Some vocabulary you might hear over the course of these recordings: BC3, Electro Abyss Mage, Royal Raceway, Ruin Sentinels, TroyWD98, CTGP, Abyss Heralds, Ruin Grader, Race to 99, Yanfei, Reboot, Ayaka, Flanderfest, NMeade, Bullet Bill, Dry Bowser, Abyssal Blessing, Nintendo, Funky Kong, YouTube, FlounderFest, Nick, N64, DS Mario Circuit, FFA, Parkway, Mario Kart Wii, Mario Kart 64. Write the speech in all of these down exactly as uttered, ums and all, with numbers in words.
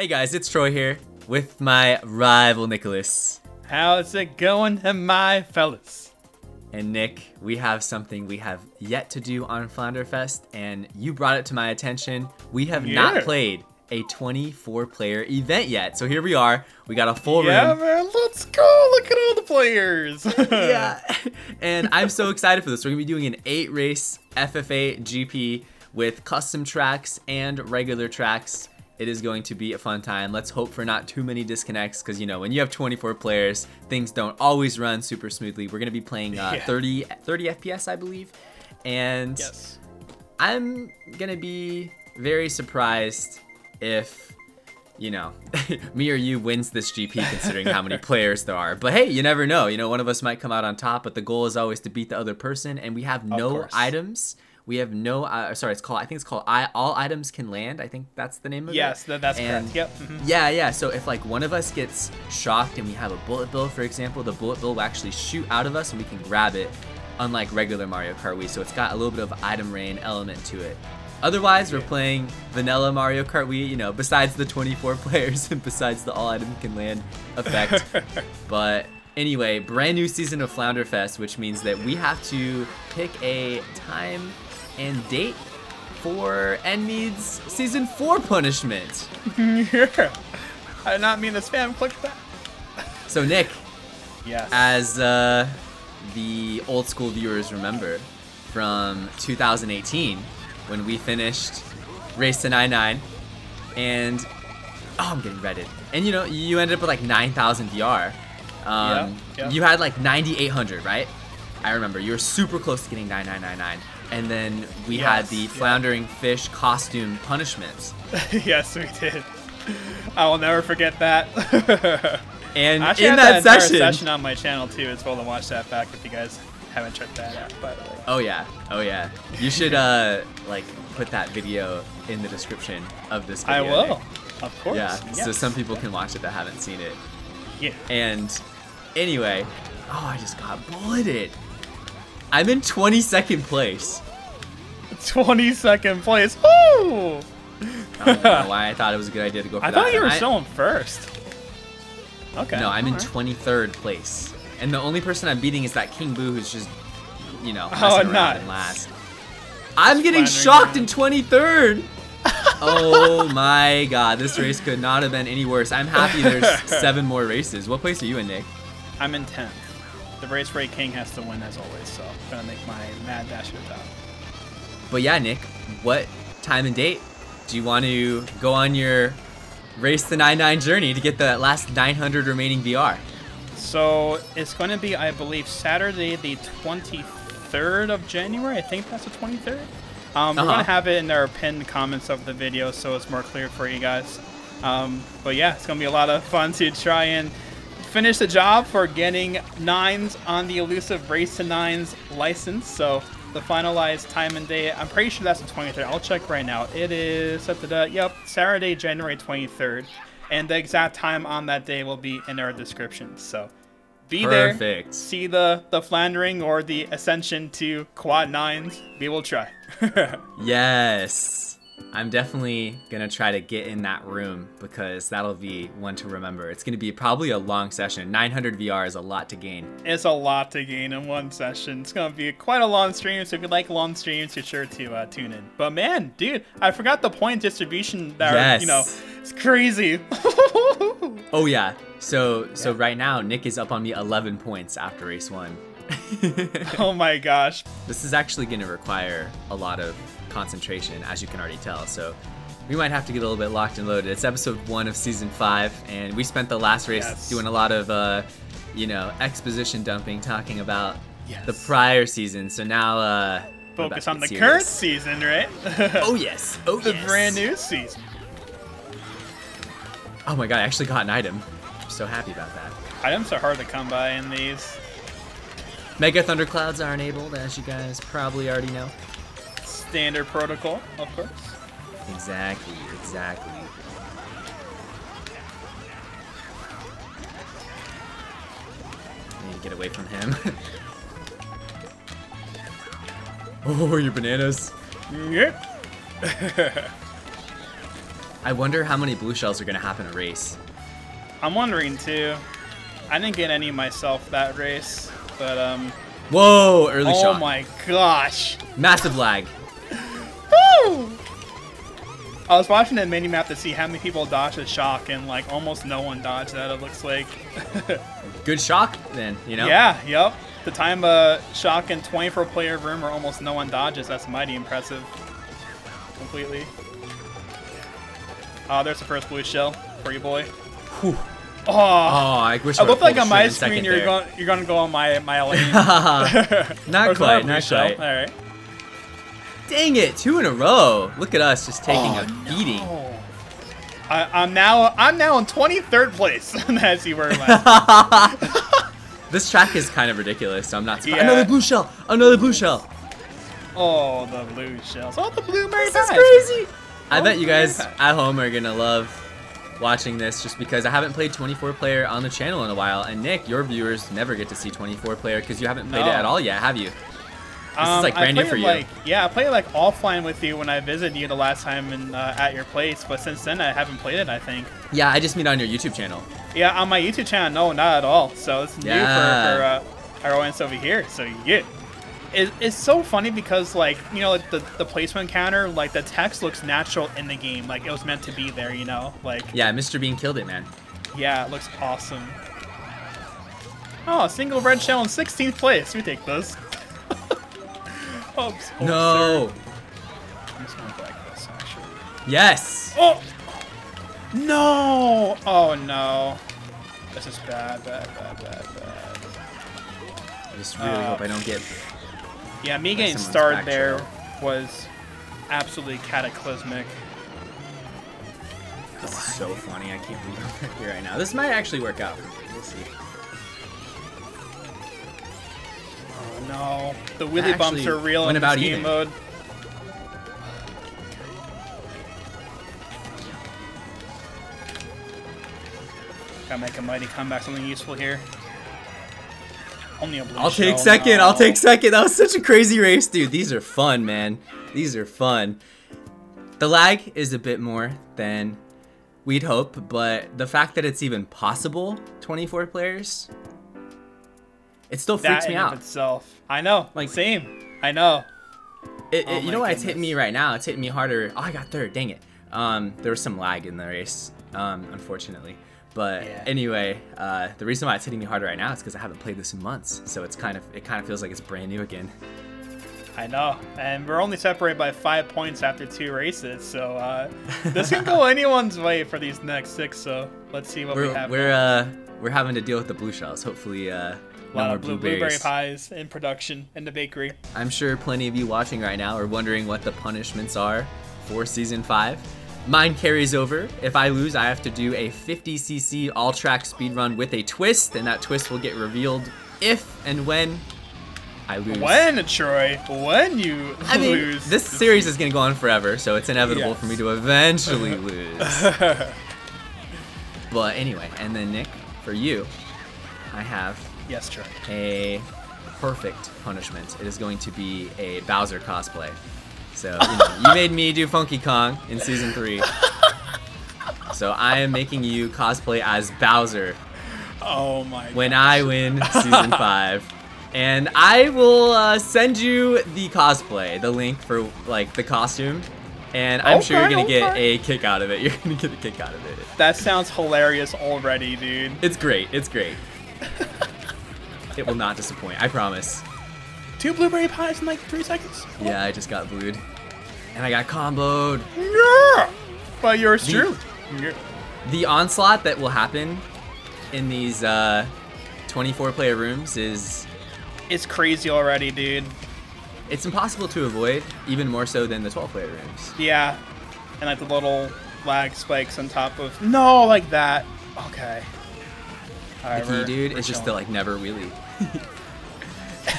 Hey guys, it's Troy here with my rival Nicholas. How's it going, my fellas? And Nick, we have something we have yet to do on Flanderfest, and you brought it to my attention. We have yeah. not played a twenty-four player event yet, so here we are. We got a full yeah, room. Yeah, man, let's go! Look at all the players. Yeah, and I'm so excited for this. We're gonna be doing an eight race F F A G P with custom tracks and regular tracks. It is going to be a fun time. Let's hope for not too many disconnects because, you know, when you have twenty-four players, things don't always run super smoothly. We're going to be playing uh, yeah. thirty F P S, I believe. And yes. I'm going to be very surprised if, you know, me or you wins this G P considering how many players there are. But hey, you never know. You know, one of us might come out on top, but the goal is always to beat the other person. And we have no items. We have no, uh, sorry, it's called, I think it's called I, All Items Can Land. I think that's the name of yes, it. Yes, that's and correct, yep. Mm-hmm. Yeah, yeah, so if like one of us gets shocked and we have a bullet bill, for example, the bullet bill will actually shoot out of us and we can grab it, unlike regular Mario Kart Wii. So it's got a little bit of item rain element to it. Otherwise, yeah. we're playing vanilla Mario Kart Wii, you know, besides the twenty-four players and besides the All Item Can Land effect. But anyway, brand new season of Flanderfest, which means that we have to pick a time and date for NMeade's season four punishment. Yeah. I did not mean to spam click that. So Nick, yes. as uh, the old school viewers remember from two thousand eighteen when we finished Race to ninety-nine and, oh, I'm getting redded. And you know, you ended up with like nine thousand V R. Um, yeah, yeah. You had like ninety-eight hundred, right? I remember, you were super close to getting nine nine nine nine. And then we yes, had the floundering yeah. fish costume punishments. Yes, we did. I will never forget that. And I in that, that session, session on my channel too. It's well to watch that back if you guys haven't checked that yeah. out. By the way. Oh yeah, oh yeah. You should uh like put that video in the description of this video. I will, of course. Yeah, yes. so some people can watch it that haven't seen it. Yeah. And anyway, oh, I just got bulleted. I'm in twenty-second place. twenty-second place. Woo! I don't know why I thought it was a good idea to go for I that. I thought you were I... still in first. Okay. No, I'm All in right. twenty-third place. And the only person I'm beating is that King Boo who's just, you know, oh, nice. and last. I'm getting shocked around. in twenty-third. Oh my god, this race could not have been any worse. I'm happy there's seven more races. What place are you in, Nick? I'm in tenth. The race Ray King has to win as always, so I'm gonna make my mad dash at the top. But yeah, Nick, what time and date do you want to go on your Race to ninety-nine journey to get the last nine hundred remaining V R? So it's going to be, I believe, Saturday the twenty-third of January. I think that's the twenty-third. Um, we're uh-huh. gonna have it in our pinned comments of the video, so it's more clear for you guys. Um, but yeah, it's gonna be a lot of fun to try and finish the job for getting nines on the elusive Race to Nines license. So the finalized time and date, I'm pretty sure that's the twenty-third. I'll check right now. It is da, da, da, yep, Saturday, January twenty-third, and the exact time on that day will be in our description. So be Perfect. there, see the the flandering or the ascension to quad nines. We will try. Yes. I'm definitely gonna try to get in that room because that'll be one to remember. It's gonna be probably a long session. nine hundred V R is a lot to gain. It's a lot to gain in one session. It's gonna be quite a long stream, so if you like long streams, you're sure to uh, tune in. But man, dude, I forgot the point distribution there. Yes. You know, it's crazy. Oh yeah, so so yeah. right now, Nick is up on me eleven points after race one. Oh my gosh. This is actually gonna require a lot of concentration, as you can already tell, so we might have to get a little bit locked and loaded. It's episode one of season five, and we spent the last race yes. doing a lot of uh you know, exposition dumping, talking about yes. the prior season, so now uh focus on the serious. current season, right? Oh yes, oh the yes. brand new season. Oh my god, I actually got an item. I'm so happy about that. Items are hard to come by in these. Mega thunderclouds are enabled, as you guys probably already know. Standard protocol, of course. Exactly, exactly. I need to get away from him. Oh, your bananas. Yep. I I wonder how many blue shells are going to happen in a race. I'm wondering too. I didn't get any myself that race, but um. Whoa! Early oh shot. Oh my gosh! Massive lag. Woo! I was watching the mini map to see how many people dodged a shock, and like almost no one dodged that. It looks like. Good shock, then. You know. Yeah. Yep. The time uh, shock in twenty-four player room where almost no one dodges. That's mighty impressive. Completely. Ah, uh, there's the first blue shell for you, boy. Whew. Oh, oh, I wish I looked like on my screen you're there. going you're gonna go on my my lane. Not quite, not shell. quite. All right. Dang it, two in a row. Look at us just taking oh, a beating. No. I, I'm now I'm now in twenty-third place as you were last. This track is kind of ridiculous, so I'm not surprised. Yeah. Another blue shell, another blue shell. Oh, the blue shells. Oh, the blue Mary This pies. is crazy. I oh, bet you guys at home are gonna love watching this just because I haven't played twenty-four player on the channel in a while, and Nick, your viewers never get to see twenty-four player because you haven't played no. it at all yet, have you? This um, is like brand new for you. Like, yeah, I played it like offline with you when I visited you the last time in, uh, at your place, but since then I haven't played it, I think. Yeah, I just mean on your YouTube channel. Yeah, on my YouTube channel, no, not at all. So it's yeah. new for, for uh, our audience over here, so yeah. It, it's so funny because, like, you know, the, the placement counter, like, the text looks natural in the game. Like, it was meant to be there, you know? Like. Yeah, Mister Bean killed it, man. Yeah, it looks awesome. Oh, a single red shell in sixteenth place. We take this. Oops. No. I'm just going to back this, actually. Yes. Oh. No. Oh, no. This is bad, bad, bad, bad, bad. I just really uh, hope I don't get... Yeah, me getting starred there was absolutely cataclysmic. This is so funny. I can't believe I'm here right now. This might actually work out. We'll see. Oh, no. The wheelie bumps are real in this game mode. Gotta make a mighty comeback, something useful here. Only a blue I'll shell. take second. No. I'll take second. That was such a crazy race, dude. These are fun, man. These are fun. The lag is a bit more than we'd hope, but the fact that it's even possible, twenty-four players, it still freaks that me in out. Of itself. I know. Like same. I know. It, it, oh you know what? Goodness. It's hitting me right now. It's hitting me harder. Oh, I got third. Dang it. Um, there was some lag in the race, um, unfortunately. But yeah. anyway, uh, the reason why it's hitting me harder right now is because I haven't played this in months, so it's kind of it kind of feels like it's brand new again. I know, and we're only separated by five points after two races, so uh, this can go anyone's way for these next six. So let's see what we're, we have. We're uh, we're having to deal with the blue shells. Hopefully, uh, a lot no of blue, blueberry pies in production in the bakery. I'm sure plenty of you watching right now are wondering what the punishments are for season five. Mine carries over. If I lose, I have to do a fifty C C all-track speedrun with a twist, and that twist will get revealed if and when I lose. When, Troy? When you I lose? Mean, this series is going to go on forever, so it's inevitable yes. for me to eventually lose. But anyway, and then Nick, for you, I have yes, Troy. a perfect punishment. It is going to be a Bowser cosplay. So, you know, you made me do Funky Kong in season three. So I am making you cosplay as Bowser. Oh my When gosh. I win season five. And I will uh, send you the cosplay, the link for like the costume. And I'm okay, sure you're going to okay. get a kick out of it. You're going to get a kick out of it. That sounds hilarious already, dude. It's great. It's great. It will not disappoint. I promise. Two blueberry pies in like three seconds. Oh. Yeah, I just got blued. And I got comboed. Yeah! But yours the, true. Yeah. The onslaught that will happen in these uh, twenty-four player rooms is... It's crazy already, dude. It's impossible to avoid, even more so than the twelve player rooms. Yeah. And like the little lag spikes on top of... No, like that. Okay. The key, dude, is just the like never wheelie.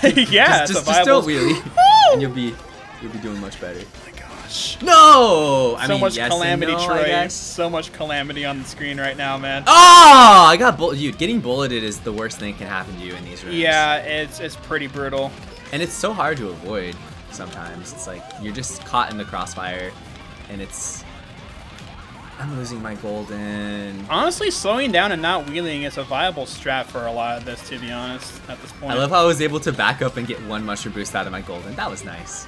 Yeah, just, just, just don't wheelie, and you'll be you'll be doing much better. Oh my gosh! No, I so mean, much yes calamity, and no, Troy. So much calamity on the screen right now, man. Oh, I got bull you getting bulleted is the worst thing that can happen to you in these rooms. Yeah, it's it's pretty brutal, and it's so hard to avoid. Sometimes it's like you're just caught in the crossfire, and it's I'm losing my golden. Honestly, slowing down and not wheeling is a viable strat for a lot of this, to be honest, at this point. I love how I was able to back up and get one mushroom boost out of my golden. That was nice.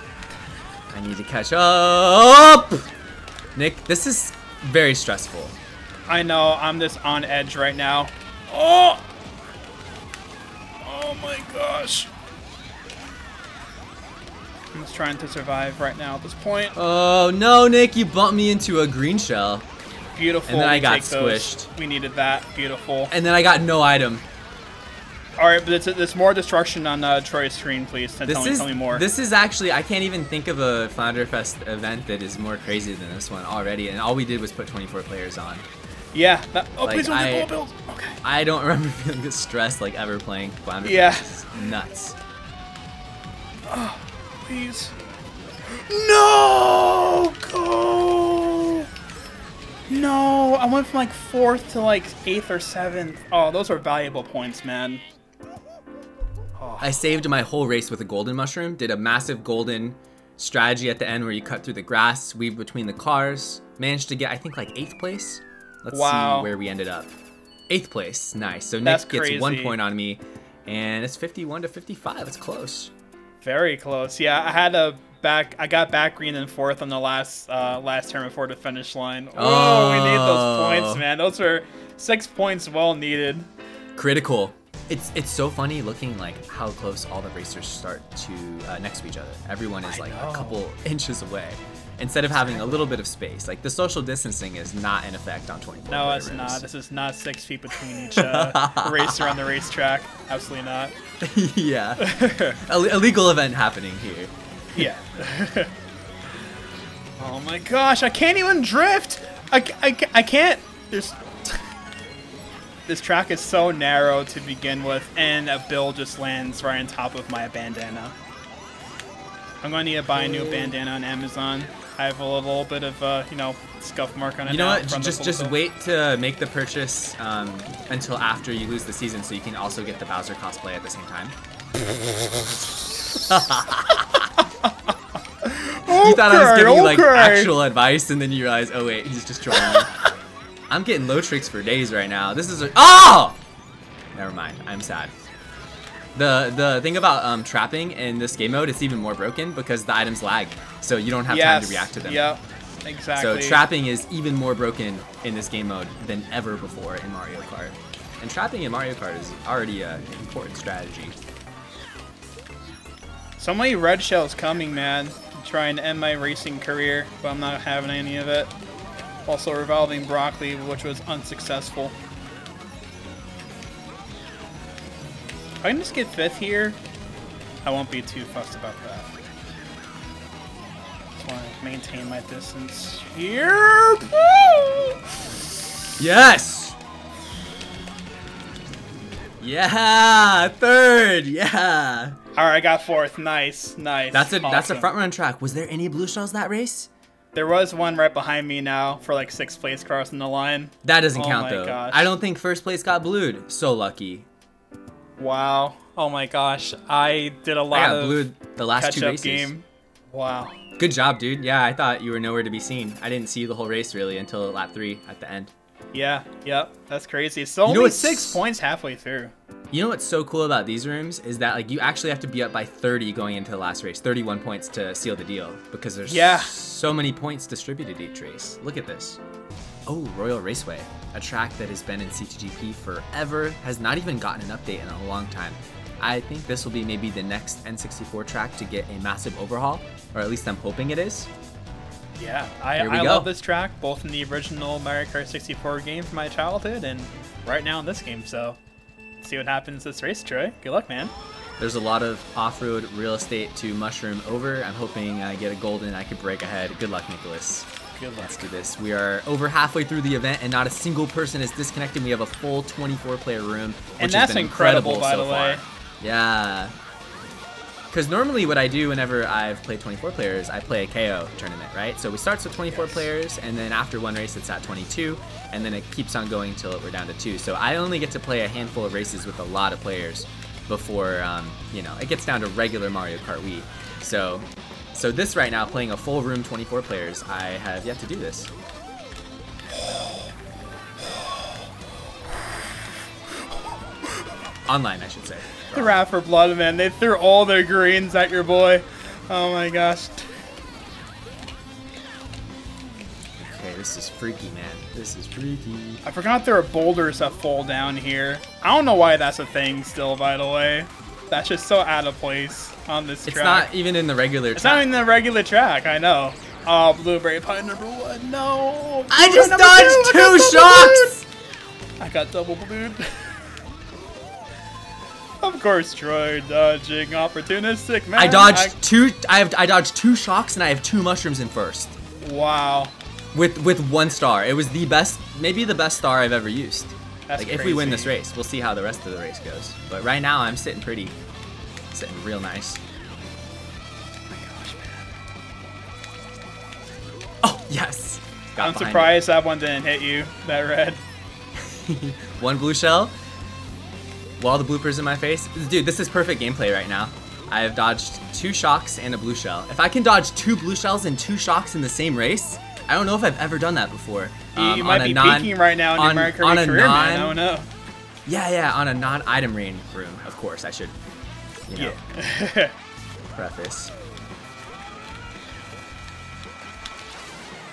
I need to catch up. Nick, this is very stressful. I know. I'm just on edge right now. Oh! Oh my gosh. I'm just trying to survive right now at this point. Oh, no, Nick. You bumped me into a green shell. Beautiful. And then we I got squished. Those. We needed that. Beautiful. And then I got no item. All right, but it's, it's more destruction on uh, Troy's screen, please. This tell, is, me, tell me more. This is actually, I can't even think of a Flanderfest event that is more crazy than this one already. And all we did was put twenty-four players on. Yeah. That, oh, like, please don't I, do okay. I don't remember feeling this stressed like ever playing Flanderfest. Yeah. It's nuts. Oh, please. No! Go! No! I went from like fourth to like eighth or seventh. Oh, those are valuable points, man. I saved my whole race with a golden mushroom, did a massive golden strategy at the end where you cut through the grass, weave between the cars, managed to get, I think, like eighth place. Let's wow. see where we ended up. Eighth place. Nice. So Nick gets one point on me, and it's fifty-one to fifty-five. It's close. Very close. Yeah, I had a back. I got back green and fourth on the last uh, last turn before the finish line. Oh, oh, we need those points, man. Those were six points well needed. Critical. It's, it's so funny looking like how close all the racers start to uh, next to each other. Everyone is like a couple inches away instead of having a little bit of space. Like the social distancing is not in effect on twenty-four. No, it's not. This is not six feet between each uh, racer on the racetrack. Absolutely not. Yeah. A legal event happening here. Yeah. Oh my gosh. I can't even drift. I, I, I can't. There's... This track is so narrow to begin with, and a bill just lands right on top of my bandana. I'm going to need to buy a new bandana on Amazon. I have a little bit of, uh, you know, scuff mark on it. You know what? Just just wait to make the purchase um, until after you lose the season, so you can also get the Bowser cosplay at the same time. You thought I was giving you like actual advice, and then you realize, oh wait, he's just trolling me. I'm getting low tricks for days right now. This is a oh! Never mind. I'm sad. The the thing about um, trapping in this game mode, it's even more broken because the items lag, so you don't have yes. time to react to them. Yep, exactly. So trapping is even more broken in this game mode than ever before in Mario Kart. And trapping in Mario Kart is already an important strategy. So many red shells coming, man. I'm trying to end my racing career, but I'm not having any of it. Also revolving broccoli, which was unsuccessful. If I can just get fifth here, I won't be too fussed about that. Just want to maintain my distance here. Yes! Yeah! Third! Yeah! Alright, I got fourth. Nice, nice. That's a, awesome. That's a front run track. Was there any blue shells that race? There was one right behind me now for like sixth place crossing the line. That doesn't oh count though. Gosh. I don't think first place got blued. So lucky. Wow. Oh my gosh. I did a lot I got of blued the last two races. Game. Wow. Good job, dude. Yeah, I thought you were nowhere to be seen. I didn't see you the whole race really until lap three at the end. Yeah. Yep. That's crazy. So you know only six points halfway through. You know what's so cool about these rooms is that like you actually have to be up by thirty going into the last race, thirty-one points to seal the deal because there's yeah. so many points distributed each race. Look at this. Oh, Royal Raceway, a track that has been in C T G P forever, has not even gotten an update in a long time. I think this will be maybe the next N sixty-four track to get a massive overhaul, or at least I'm hoping it is. Yeah, I, I love this track, both in the original Mario Kart sixty-four game from my childhood and right now in this game, so. See what happens this race, Troy. Good luck, man. There's a lot of off-road real estate to mushroom over. I'm hoping I get a golden. I could break ahead. Good luck, Nicholas. Good luck. Let's do this. We are over halfway through the event, and not a single person is disconnected. We have a full twenty-four player room, which and that's has been incredible, incredible by so the way. Far. Yeah. Because normally what I do whenever I've played twenty-four players, I play a K O tournament, right? So we starts with twenty-four yes. players, and then after one race, it's at twenty-two, and then it keeps on going till we're down to two. So I only get to play a handful of races with a lot of players before, um, you know, it gets down to regular Mario Kart Wii. So, so this right now, playing a full room twenty-four players, I have yet to do this. Online, I should say. The Rapper Blood, man. They threw all their greens at your boy. Oh my gosh. Okay, this is freaky, man. This is freaky. I forgot there are boulders that fall down here. I don't know why that's a thing still, by the way. That's just so out of place on this it's track. It's not even in the regular track. It's not even in the regular track, I know. Oh, Blueberry Pie number one, no. I Blueberry just dodged two, two I shocks. Blued. I got double blued. Of course, Troy, dodging opportunistic, man. I dodged I... two, I have, I dodged two shocks and I have two mushrooms in first. Wow. With, with one star. It was the best, maybe the best star I've ever used. That's like crazy. If we win this race, we'll see how the rest of the race goes. But right now, I'm sitting pretty, sitting real nice. Oh my gosh, man! Oh yes! Got I'm surprised it. That one didn't hit you. That red. One blue shell. While the bloopers in my face, dude. This is perfect gameplay right now. I have dodged two shocks and a blue shell. If I can dodge two blue shells and two shocks in the same race. I don't know if I've ever done that before. You, um, you might be non, peaking right now in on, your Mario Kart Wii career, non, man. I don't know. Yeah, yeah, on a non-item rain room, of course. I should, you know, yeah. Preface.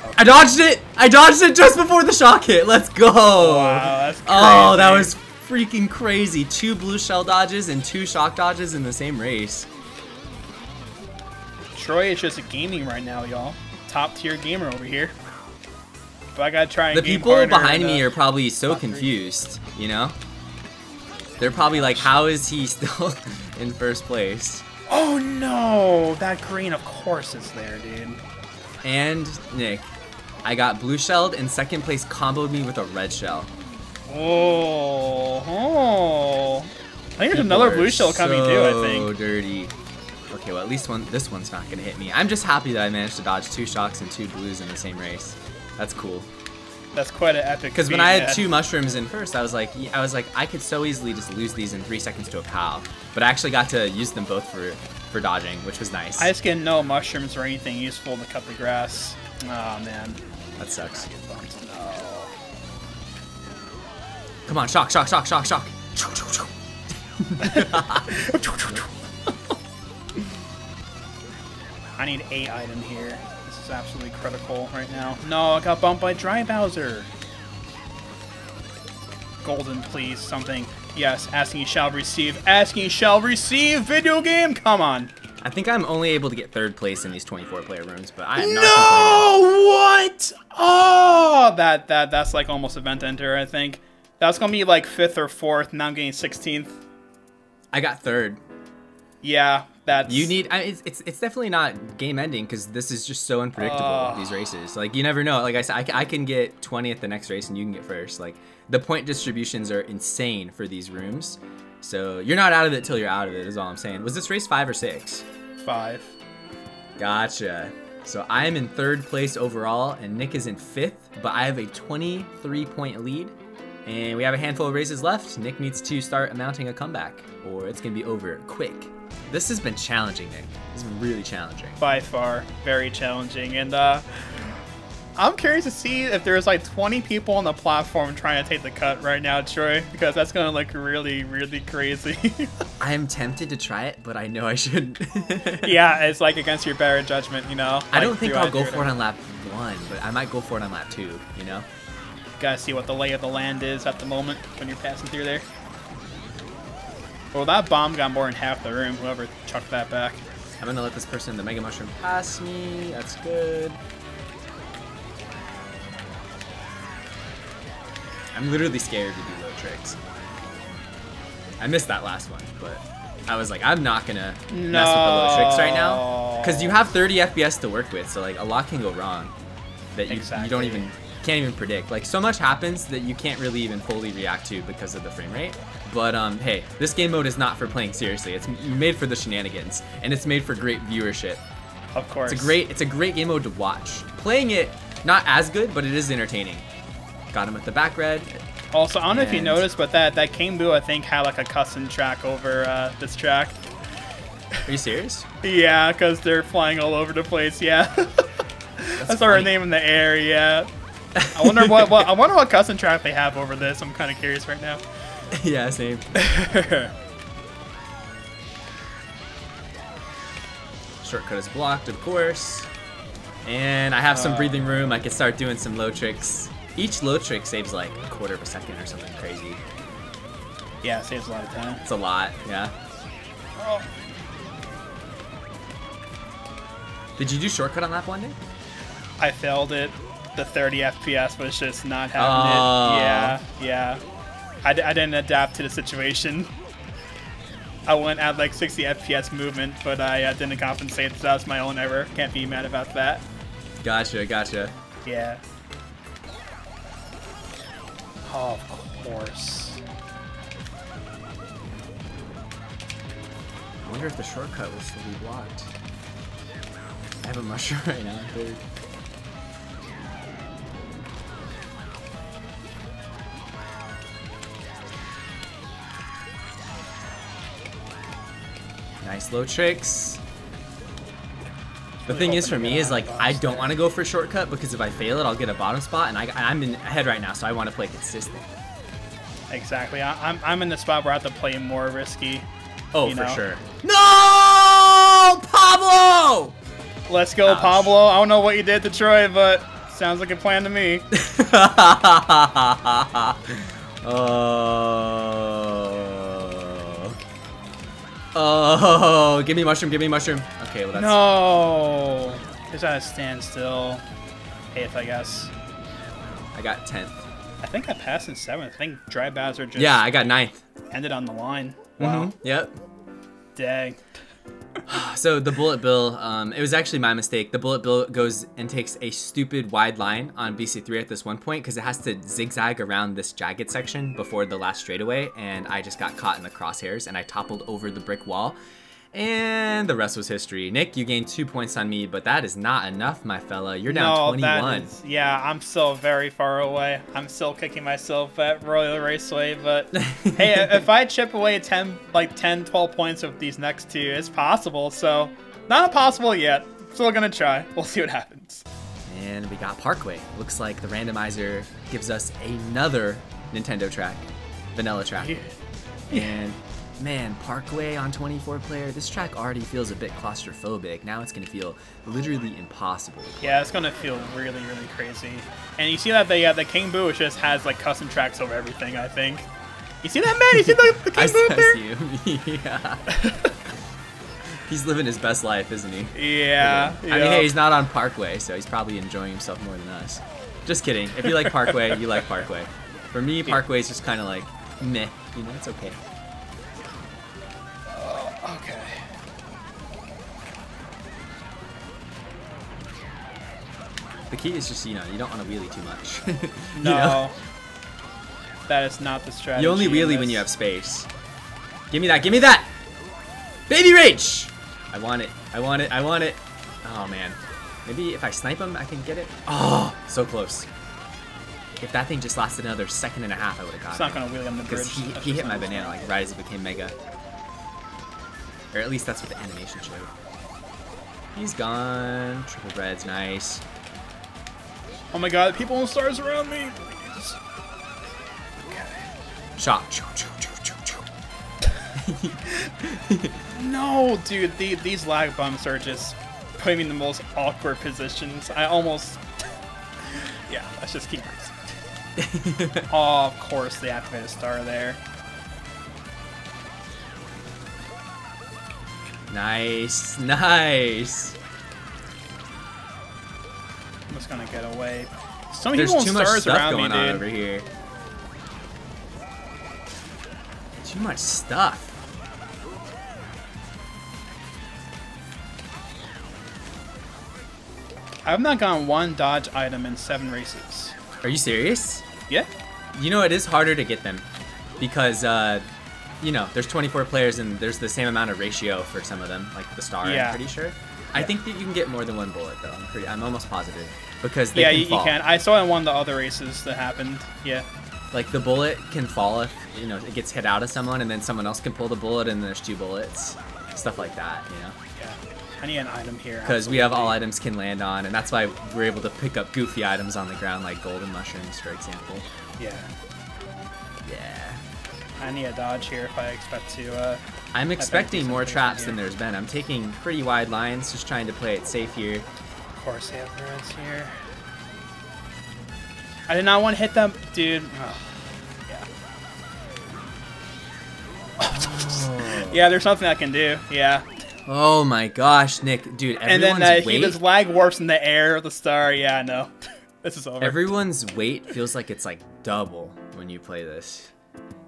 Okay. I dodged it! I dodged it just before the shock hit! Let's go! Wow, that's crazy. Oh, that was freaking crazy. Two blue shell dodges and two shock dodges in the same race. Troy is just gaming right now, y'all. Top tier gamer over here, but I gotta try and the game people behind me are probably so confused, you know, they're probably like, how is he still in first place? Oh no, that green of course is there, dude. And Nick, I got blue shelled and second place comboed me with a red shell. Oh, oh. I think there's another blue shell coming too, I think. So dirty. Okay, well at least one this one's not gonna hit me. I'm just happy that I managed to dodge two shocks and two blues in the same race. That's cool. That's quite an epic. Because when I had two mushrooms in first, I was like, I was like, I could so easily just lose these in three seconds to a cow. But I actually got to use them both for for dodging, which was nice. I just get no mushrooms or anything useful to cut the grass. Oh man, that sucks. No. Come on, shock, shock, shock, shock, shock. I need a item here. This is absolutely critical right now. No, I got bumped by Dry Bowser. Golden, please, something. Yes, asking you shall receive. Asking you shall receive, video game, come on. I think I'm only able to get third place in these twenty-four player rooms, but I am not. No, what? Oh, that, that, that's like almost event enter, I think. That's gonna be like fifth or fourth, now I'm getting sixteenth. I got third. Yeah. That's... You need. I mean, it's, it's it's definitely not game ending because this is just so unpredictable. Uh, these races, like you never know. Like I said, I, I can get twentieth the next race and you can get first. Like the point distributions are insane for these rooms, so you're not out of it till you're out of it. Is all I'm saying. Was this race five or six? Five. Gotcha. So I am in third place overall, and Nick is in fifth. But I have a twenty-three point lead, and we have a handful of races left. Nick needs to start mounting a comeback, or it's gonna be over quick. This has been challenging, Nick. It's been really challenging. By far, very challenging. And uh, I'm curious to see if there's like twenty people on the platform trying to take the cut right now, Troy, because that's going to look really, really crazy. I am tempted to try it, but I know I shouldn't. Yeah, it's like against your better judgment, you know? I like, don't think do I'll do go it for it on lap one, but I might go for it on lap two, you know? Got to see what the lay of the land is at the moment when you're passing through there. Well, that bomb got more than half the room, whoever chucked that back. I'm gonna let this person in the Mega Mushroom pass me, that's good. I'm literally scared to do low tricks. I missed that last one, but I was like, I'm not gonna mess no. with the low tricks right now. Because you have thirty F P S to work with, so like a lot can go wrong that you, exactly. you don't even, can't even predict. Like so much happens that you can't really even fully react to because of the frame rate. But um, hey, this game mode is not for playing seriously. It's made for the shenanigans, and it's made for great viewership. Of course. It's a great, it's a great game mode to watch. Playing it, not as good, but it is entertaining. Got him at the back red. Also, I don't know if you noticed, but that that Kambu, I think, had like a custom track over uh, this track. Are you serious? Yeah, because they're flying all over the place. Yeah. That's, That's our name in the air. Yeah. I wonder what, what I wonder what custom track they have over this. I'm kind of curious right now. Yeah, same. Shortcut is blocked, of course. And I have some uh, breathing room. I can start doing some low tricks. Each low trick saves like a quarter of a second or something crazy. Yeah, it saves a lot of time. It's a lot, yeah. Oh. Did you do shortcut on lap one day? I failed it. The thirty F P S was just not having oh. it. Yeah, yeah. I, d I didn't adapt to the situation. I went at like sixty F P S movement, but I uh, didn't compensate, so that was my own error. Can't be mad about that. Gotcha, gotcha. Yeah. Oh, of course. I wonder if the shortcut will still be blocked. I have a mushroom right now, dude. Nice low tricks. The thing is for me is like I don't want to go for a shortcut because if I fail it, I'll get a bottom spot, and I, I'm in ahead right now, so I want to play consistent. Exactly. I, I'm I'm in the spot where I have to play more risky. Oh, for sure. No, Pablo. Let's go, Ouch. Pablo. I don't know what you did to Troy, but sounds like a plan to me. Oh. Oh, give me mushroom, give me mushroom. Okay, well that's... No! It's at a standstill. eighth, I guess. I got tenth. I think I passed in seventh. I think Dry Bowser just... Yeah, I got ninth. Ended on the line. Wow. Mm-hmm. Yep. Dang. So the bullet bill, um, it was actually my mistake. The bullet bill goes and takes a stupid wide line on B C three at this one point because it has to zigzag around this jagged section before the last straightaway, and I just got caught in the crosshairs and I toppled over the brick wall, and the rest was history. Nick, you gained two points on me, but that is not enough, my fella. You're down no, twenty-one. Is, yeah, I'm still very far away. I'm still kicking myself at Royal Raceway, but hey, if I chip away ten, like ten, twelve points with these next two, it's possible. So not possible yet. Still gonna try. We'll see what happens. And we got Parkway. Looks like the randomizer gives us another Nintendo track, vanilla track, yeah. and. Man, Parkway on twenty-four player, this track already feels a bit claustrophobic. Now it's going to feel literally impossible. Yeah, it's going to feel really, really crazy. And you see that the, uh, the King Boo just has like custom tracks over everything, I think. You see that, man? You see the, the King Boo there? I see him. Yeah. He's living his best life, isn't he? Yeah. I mean, yep. hey, he's not on Parkway, so he's probably enjoying himself more than us. Just kidding. If you like Parkway, you like Parkway. For me, Parkway is just kind of like, meh. You know, it's okay. Okay. The key is just, you know, you don't want to wheelie too much. No. Know? That is not the strategy. You only wheelie when you have space. Give me that, give me that! Baby Rage! I want it, I want it, I want it. Oh, man. Maybe if I snipe him, I can get it. Oh, so close. If that thing just lasted another second and a half, I would have got it. It's not going to wheelie on the bridge. Because he, he hit my banana like right as it became mega. Or at least that's what the animation showed. He's gone. Triple red's nice. Oh my god, people and stars around me! Okay. Shot. No, dude, the, these lag bumps are just putting me in the most awkward positions. I almost... Yeah, let's just keep racing. Oh, of course they activated a star there. Nice, nice. I'm just gonna get away. So many people stars around me, dude. There's too much stuff going on over here. Too much stuff. I've not gotten one dodge item in seven races. Are you serious? Yeah. You know, it is harder to get them because, uh, you know, there's twenty-four players and there's the same amount of ratio for some of them, like the star, yeah. I'm pretty sure. Yeah. I think that you can get more than one bullet, though. I'm pretty, I'm almost positive. Because they yeah, can you, fall. you can. I saw in one of the other races that happened, yeah. Like, the bullet can fall if, you know, it gets hit out of someone, and then someone else can pull the bullet, and there's two bullets. Stuff like that, you know? Yeah. I need an item here. Because we have all items can land on, and that's why we're able to pick up goofy items on the ground, like golden mushrooms, for example. Yeah. Yeah. I I need a dodge here if I expect to. Uh, I'm expecting more traps than there's been. I'm taking pretty wide lines, just trying to play it safe here. Of course, they have runs here. I did not want to hit them, dude. Oh, yeah. Oh. Yeah, there's nothing I can do. Yeah. Oh my gosh, Nick, dude. Everyone's and then uh, weight... he just lag warps in the air with the star. Yeah, I know. This is over. Everyone's weight feels like it's like double when you play this.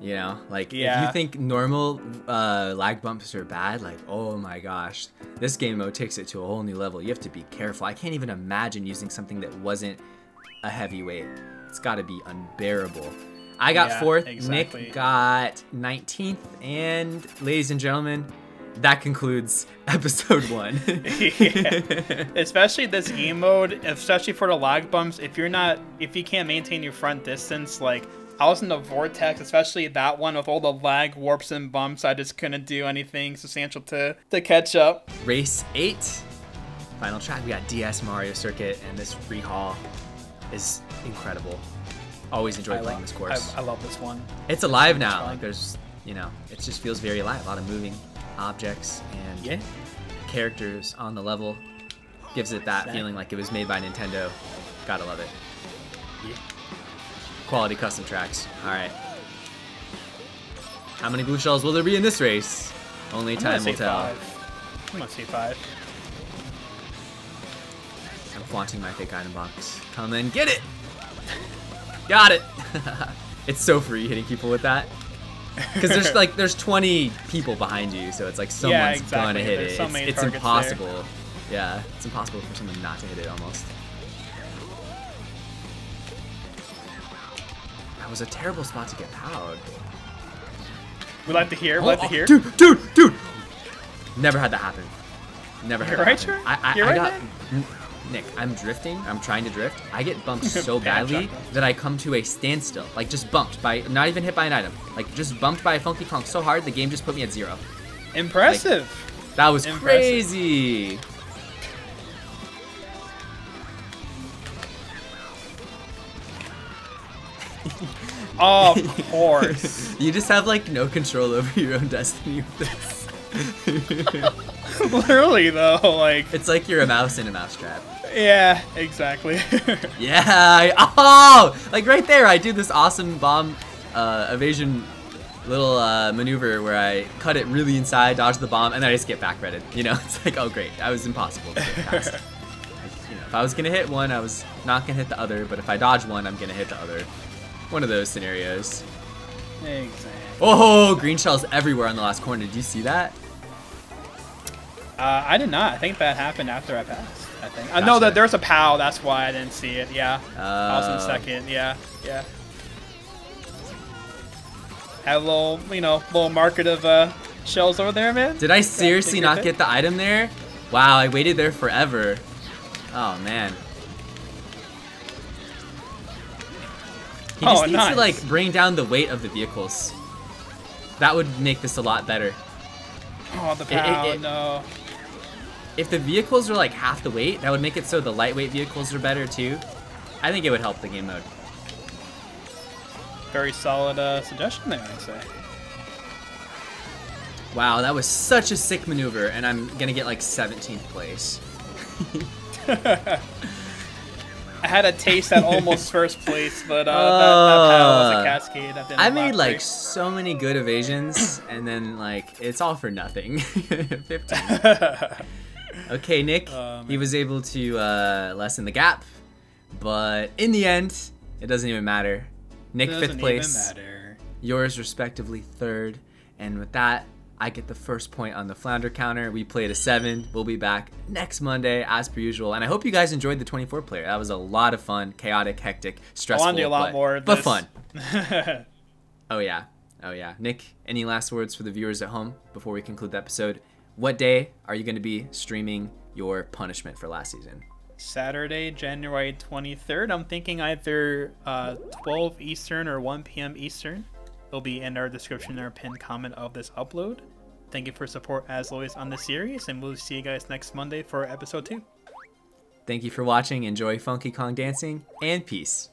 You know, like yeah. if you think normal uh, lag bumps are bad, like, oh my gosh, this game mode takes it to a whole new level. You have to be careful. I can't even imagine using something that wasn't a heavyweight. It's got to be unbearable. I got yeah, fourth, exactly. Nick got nineteenth, and ladies and gentlemen, that concludes episode one. Yeah. Especially this game mode, especially for the lag bumps, if you're not, if you can't maintain your front distance, like, I was in the vortex, especially that one with all the lag, warps, and bumps. I just couldn't do anything substantial to, to catch up. Race eight, final track. We got D S Mario Circuit, and this rehaul is incredible. Always enjoy I playing love, this course. I, I love this one. It's alive it's now. Like there's, you know, it just feels very alive. A lot of moving objects and yeah. characters on the level. Gives it that feeling like it was made by Nintendo. Gotta love it. Yeah. Quality custom tracks. All right. How many blue shells will there be in this race? Only I'm time will tell. Five. I'm gonna say five. I'm flaunting my thick item box. Come and get it. Got it. It's so free hitting people with that. Because there's like there's twenty people behind you, so it's like someone's yeah, exactly. gonna hit there's it. So it's, it's impossible. There. Yeah, it's impossible for someone not to hit it almost. That was a terrible spot to get powed. We like to hear, we like to hear. Dude, dude, dude! Never had that happen. Never had You're that right, happen. You're I, I, right, I got, man? Nick, I'm drifting. I'm trying to drift. I get bumped so badly that I come to a standstill. Like, just bumped by, not even hit by an item. Like, just bumped by a funky clunk so hard, the game just put me at zero. Impressive. Like, that was Impressive. crazy. Of course. You just have like no control over your own destiny with this. Literally though, like it's like you're a mouse in a mousetrap. Yeah, exactly. Yeah. I, oh, like right there, I do this awesome bomb uh, evasion little uh, maneuver where I cut it really inside, dodge the bomb, and then I just get back redded. You know, it's like, oh great, that was impossible to get past. Like, you know, if I was gonna hit one, I was not gonna hit the other, but if I dodge one, I'm gonna hit the other. One of those scenarios. Exactly. Oh, green shells everywhere on the last corner. Did you see that? Uh, I did not. I think that happened after I passed. I think. Gotcha. I know that there's a pow. That's why I didn't see it. Yeah. Uh, I was in second. Yeah. Yeah. Had a little, you know, little market of uh, shells over there, man. Did I seriously yeah, did not get the item there? Wow, I waited there forever. Oh man. He just oh, needs nice. to like bring down the weight of the vehicles. That would make this a lot better. Oh, the pow, it, it, it, no. If the vehicles were like half the weight, that would make it so the lightweight vehicles are better too. I think it would help the game mode. Very solid uh, suggestion there, I'd say. Wow, that was such a sick maneuver, and I'm gonna get like seventeenth place. I had a taste at almost first place, but uh, oh, that, that was a cascade. That didn't I made like me. so many good evasions, and then like it's all for nothing. Fifteen. Okay, Nick, um, he was able to uh, lessen the gap, but in the end, it doesn't even matter. Nick fifth place, yours respectively third, and with that, I get the first point on the flounder counter. We played a seven. We'll be back next Monday as per usual. And I hope you guys enjoyed the twenty-four player. That was a lot of fun, chaotic, hectic, stressful, I want to do a lot but, more of but this. fun. Oh yeah, oh yeah. Nick, any last words for the viewers at home before we conclude the episode? What day are you gonna be streaming your punishment for last season? Saturday, January twenty-third. I'm thinking either uh, twelve Eastern or one P M Eastern. It'll be in our description or pinned comment of this upload. Thank you for support as always on this series, and we'll see you guys next Monday for episode two. Thank you for watching. Enjoy Funky Kong dancing, and peace.